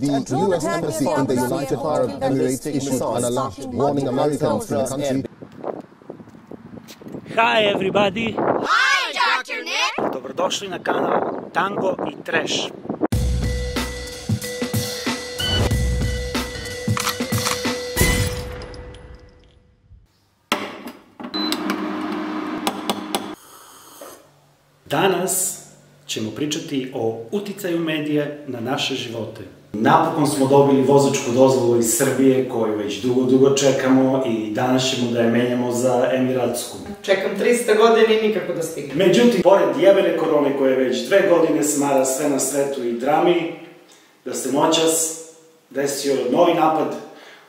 The U.S. Embassy in the United Arab Emirates issued an alert warning Americans from the country. Hi everybody! Hi Dr. Nick! Dobrodošli na kanal Tango i Trash. Danas ćemo pričati o uticaju medija na naše živote. Napokon smo dobili vozačku dozvolu iz Srbije koju već dugo čekamo i danas ćemo da je menjamo za Emiratsku. Čekam 300 godina i nikako da stignem. Međutim, pored jebene korone koja već 2 godine smara sve na svetu i drami, da se noćas desio novi napad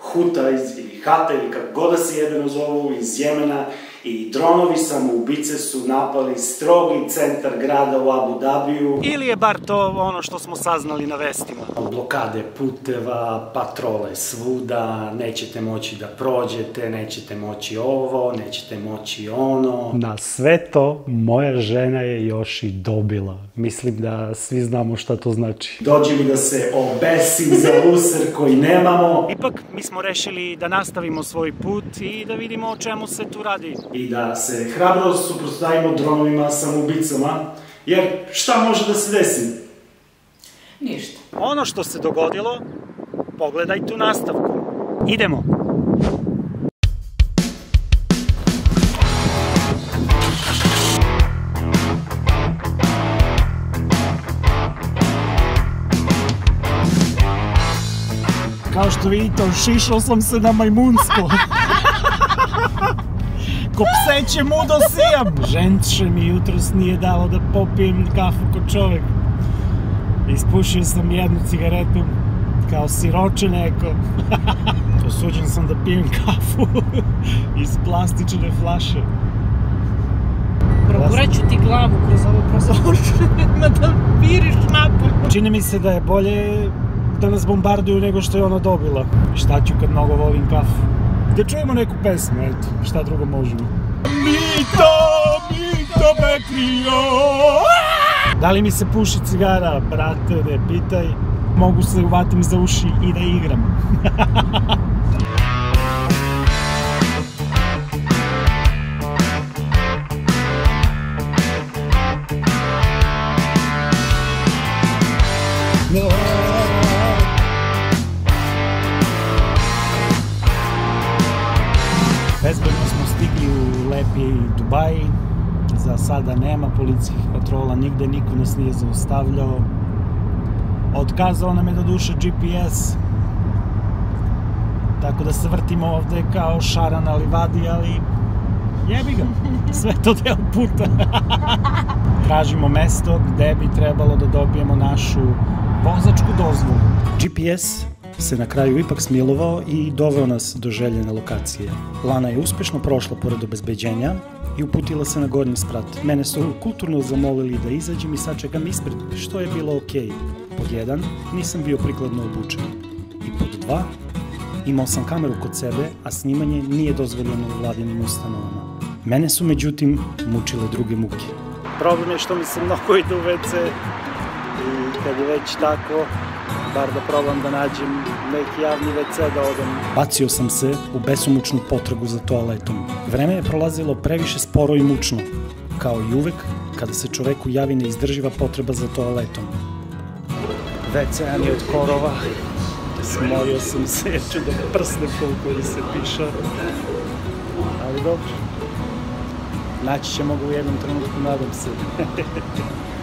Huta ili Hata ili kako god da se jebeno zovu iz Jemena i dronovi samoubice su napali strogi centar grada u Abu Dhabiju. Ili je bar to ono što smo saznali na vestima. Blokade puteva, patrole svuda, nećete moći da prođete, nećete moći ovo, nećete moći ono. Na sve to moja žena je još i dobila. Mislim da svi znamo šta to znači. Dođi mi da se obesim za luser koji nemamo. Ipak mi smo rešili da nastavimo svoj put i da vidimo o čemu se tu radi. I da se hrabro suprotstavimo dronovima, samoubicama, jer šta može da se desi? Ništa. Ono što se dogodilo, pogledaj tu nastavku. Idemo! Kao što vidite, šišao sam se na majmunsko. Ko pseće mu dosijam! Ženče mi jutros nije dalo da popijem kafu ko čovek. Ispušio sam jednu cigaretu, kao siroče neko. Osuđen sam da pijem kafu iz plastične flaše. Progurat ću ti glavu kroz ovo prozorče, da viriš napolje. Čini mi se da je bolje da nas bombarduju nego što je ona dobila. Šta ću kad mnogo volim kafu? Da čujemo neku pesmu, eto, šta drugo možemo. Mito Bekrio! Da li mi se puši cigara, brate, ne pitaj. Mogu se uvatim za uši i da igram. Bezbedno smo stigli u lepi Dubai, za sada nema policijskih patrola, nigde niko nas nije zaustavljao. Otkazao nam je doduše GPS, tako da se vrtimo ovde kao šarana livadi, ali jebi ga, sve to deo puta. Tražimo mesto gde bi trebalo da dobijemo našu vozačku dozvolu. GPS se na kraju ipak smilovao i doveo nas do željene lokacije. Lana je uspešno prošla pored obezbeđenja i uputila se na gornji sprat. Mene su kulturno zamolili da izađem i sačekam ispred, što je bilo okej. Pod 1, nisam bio prikladno obučen. I pod 2, imao sam kameru kod sebe, a snimanje nije dozvoljeno u vladinim ustanovama. Mene su međutim mučile druge muke. Problem je što mi se mnogo ide u WC i kad je već tako, bar da probam da nađem neki javni WC da odem. Bacio sam se u besomučnu potragu za toaletom. Vreme je prolazilo previše sporo i mučno, kao i uvek kada se čoveku javi neizdrživa potreba za toaletom. WC ni od korova, smorio sam se, ću da prsne koliko mi se piša, ali dobro, naći ćemo ga u jednom trenutku, nadam se.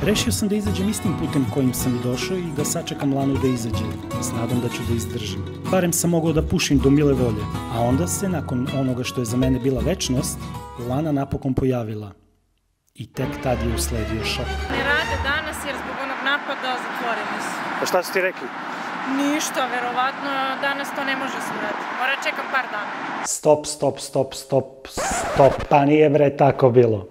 Rešio sam da izađem istim putem kojim sam i došao i da sačekam Lanu da izađe, s nadom da ću da izdržim. Barem sam mogao da pušim do mile volje, a onda se, nakon onoga što je za mene bila večnost, Lana napokon pojavila. I tek tad je usledio šok. Ne rade danas jer zbog onog napada zatvoreni su. A šta su ti rekli? Ništa, verovatno danas to ne može se uraditi. Mora čekam par dana. Stop, pa nije bre tako bilo.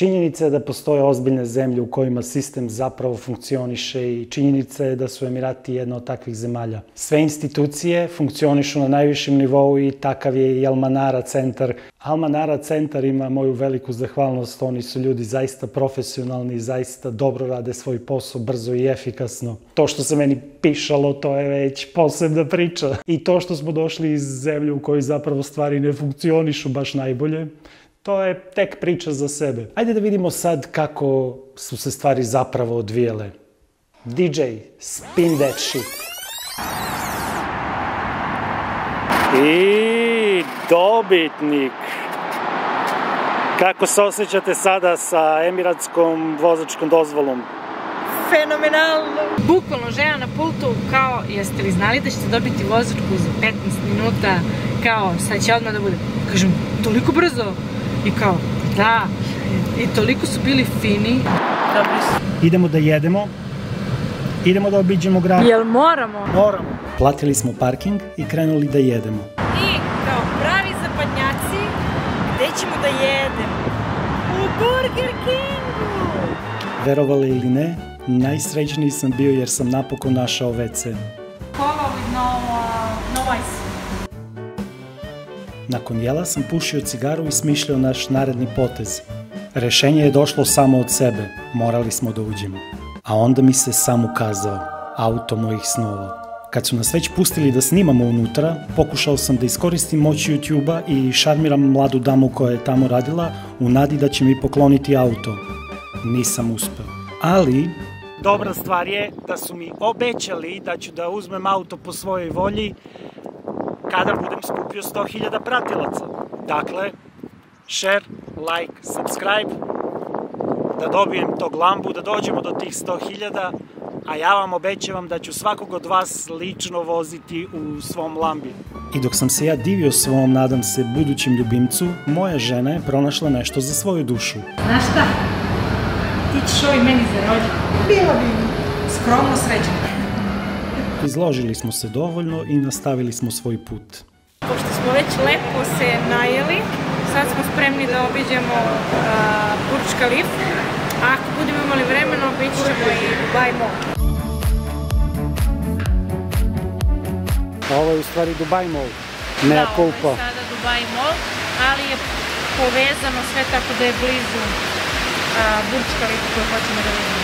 Činjenica je da postoje ozbiljne zemlje u kojima sistem zapravo funkcioniše i činjenica je da su Emirati jedna od takvih zemalja. Sve institucije funkcionišu na najvišem nivou i takav je i Almanara centar. Almanara centar ima moju veliku zahvalnost, oni su ljudi zaista profesionalni i zaista dobro rade svoj posao brzo i efikasno. To što se meni pišalo, to je već posebna priča. I to što smo došli iz zemlje u kojoj zapravo stvari ne funkcionišu baš najbolje, to je tek priča za sebe. Ajde da vidimo sad kako su se stvari zapravo odvijele. DJ, spin that shit. I dobitnik. Kako se osjećate sada sa emiratskom vozačkom dozvolom? Fenomenalno! Bukvalno žena na pultu kao, jeste li znali da ćete dobiti vozačku za 15 minuta, kao sad će odmah da bude, kažem, toliko brzo? I kao, da, i toliko su bili fini. Idemo da jedemo, idemo da obiđemo grad. Jel moramo? Moramo. Platili smo parking i krenuli da jedemo. I kao pravi zapadnjaci, gde ćemo da jedemo? U Burger Kingu! Verovali ili ne, najsrećniji sam bio jer sam napokon našao WC. Cola with no ice. Nakon jela sam pušio cigaru i smišljao naš naredni potez. Rešenje je došlo samo od sebe, morali smo da uđemo. A onda mi se sam ukazao, auto mojih snova. Kad su nas već pustili da snimamo unutra, pokušao sam da iskoristim moć YouTube-a i šarmiram mladu damu koja je tamo radila u nadi da će mi pokloniti auto. Nisam uspeo. Ali... dobra stvar je da su mi obećali da ću da uzmem auto po svojoj volji kada budem skupio 100.000 pratilaca. Dakle, share, like, subscribe, da dobijem to glambu, da dođemo do tih 100.000, a ja vam obećavam da ću svakog od vas lično voziti u svom lambi. I dok sam se ja divio svom, nadam se, budućem ljubimcu, moja žena je pronašla nešto za svoju dušu. Znaš šta? Ti ćeš ovo i meni za rođendan. Bilo bi skromno srećan. Izložili smo se dovoljno i nastavili smo svoj put. Pošto smo već lepo se najeli, sad smo spremni da obiđemo Burj Khalifa, a ako budemo imali vremena obići ćemo i Dubai Mall. Ovo je u stvari Dubai Mall, mea culpa. Da, ovo je sada Dubai Mall, ali je povezano sve tako da je blizu Burj Khalifa koju hoćemo da vidimo.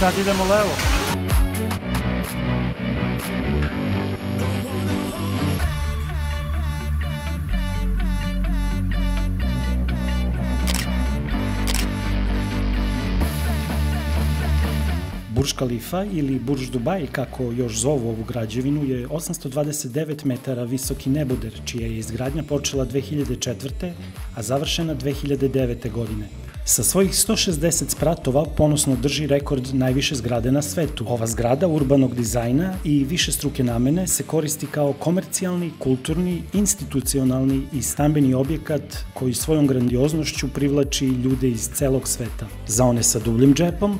Sad idemo levo. Burj Khalifa ili Burj Dubai, kako još zovu ovu građevinu, je 829 metara visoki neboder, čija je izgradnja počela 2004. a završena 2009. godine. Sa svojih 160 spratova ponosno drži rekord najviše zgrade na svetu. Ova zgrada urbanog dizajna i višestruke namene se koristi kao komercijalni, kulturni, institucionalni i stambeni objekat koji svojom grandioznošću privlači ljude iz celog sveta. Za one sa dubljim džepom,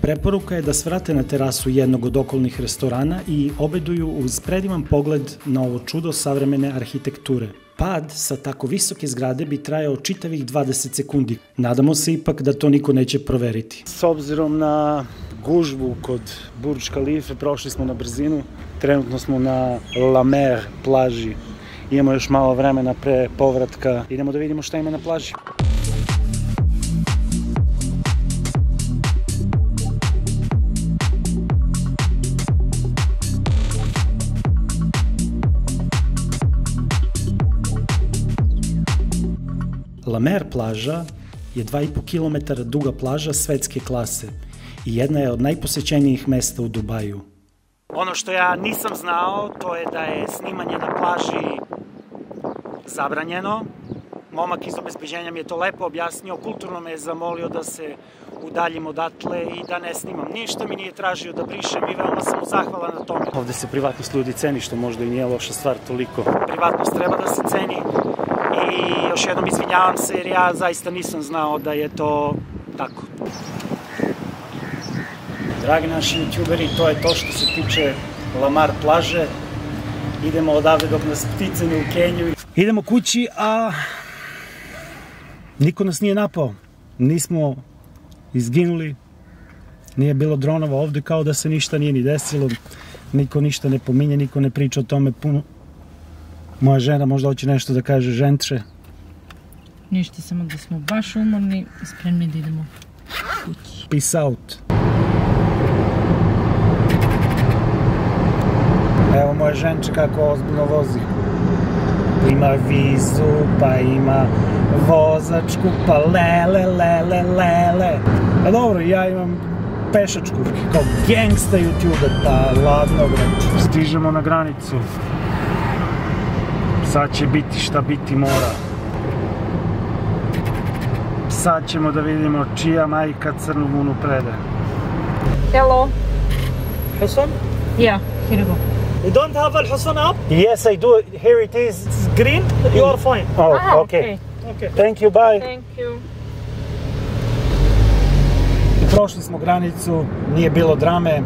preporuka je da svrate na terasu jednog od okolnih restorana i obeduju uz predivan pogled na ovo čudo savremene arhitekture. Pad sa tako visoke zgrade bi trajao čitavih 20 sekundi. Nadamo se ipak da to niko neće proveriti. S obzirom na gužvu kod Burj Khalife, prošli smo na brzinu. Trenutno smo na La Mer plaži. Imamo još malo vremena pre povratka. Idemo da vidimo šta ima na plaži. La Mer plaža je 2,5 km duga plaža svetske klase i jedna je od najposećenijih mesta u Dubaju. Ono što ja nisam znao, to je da je snimanje na plaži zabranjeno. Momak iz obezbeđenja mi je to lepo objasnio, kulturno me je zamolio da se udaljim odatle i da ne snimam. Ništa mi nije tražio da brišem i veoma sam mu zahvalan na tome. Ovde se privatnost ljudi ceni, što možda i nije loša stvar toliko. Privatnost treba da se ceni. I još jednom izvinjavam se jer ja zaista nisam znao da je to tako. Dragi naši youtuberi, to je to što se tiče La Mer plaže. Idemo odavde dok nas ptice ne ukenju. Idemo kući, a niko nas nije napao. Nismo izginuli, nije bilo dronova ovde, kao da se ništa nije ni desilo. Niko ništa ne pominje, niko ne priča o tome puno. Moja žena možda hoće nešto da kaže, ženče. Ništa, samo da smo baš umorni i spremni da idemo kući. Peace out. Evo moje ženče kako ozbiljno vozi. Ima vizu, pa ima vozačku, pa lele. A dobro, ja imam pešačku, kao gangsta YouTuber, pa ladno vreći. Stižemo na granicu. Sad će biti šta biti mora. Sad ćemo da vidimo čija majka crnu munu prede. Hello. Hasan? Yeah, here you go. You don't have Al Hasan up? Yes, I do. Here it is. It's green. You are fine. Oh, okay. Thank you, bye. Thank you. Prošli smo granicu, nije bilo drame.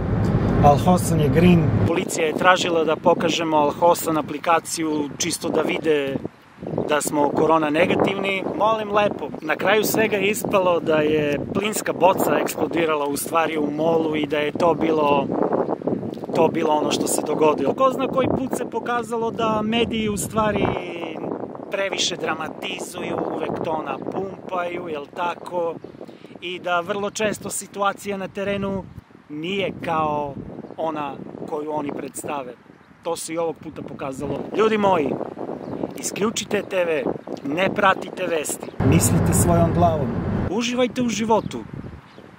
Al Hasan je green. Policija je tražila da pokažemo Al Hasan aplikaciju čisto da vide da smo korona negativni. Molim lepo. Na kraju svega je ispalo da je plinska boca eksplodirala u stvari u molu i da je to bilo ono što se dogodilo. Ko zna koji put se pokazalo da mediji u stvari previše dramatizuju, uvek to napumpaju, jel tako? I da vrlo često situacija na terenu nije kao ona koju oni predstave. To se i ovog puta pokazalo. Ljudi moji, isključite TV, ne pratite vesti. Mislite svojom glavom. Uživajte u životu.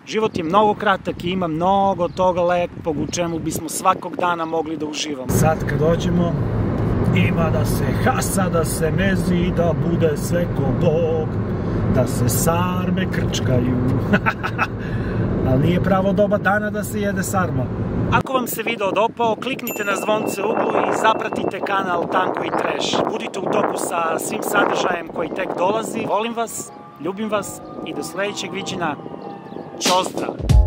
Život je mnogo kratak i ima mnogo toga lepog u čemu bismo svakog dana mogli da uživamo. Sad kad dođemo, ima da se hasa, da se mezi i da bude sve ko Bog, da se sarme krčkaju. Ali nije pravo doba dana da se jede sarma. Ako vam se video dopao, kliknite na zvonce u uglu i zapratite kanal Tango i Trash. Budite u toku sa svim sadržajem koji tek dolazi. Volim vas, ljubim vas i do sledećeg viđenja. Čostra!